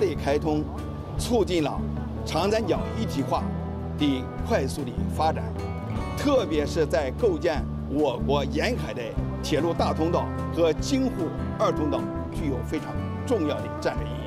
它的开通，促进了长三角一体化的快速的发展，特别是在构建我国沿海的铁路大通道和京沪二通道具有非常重要的战略意义。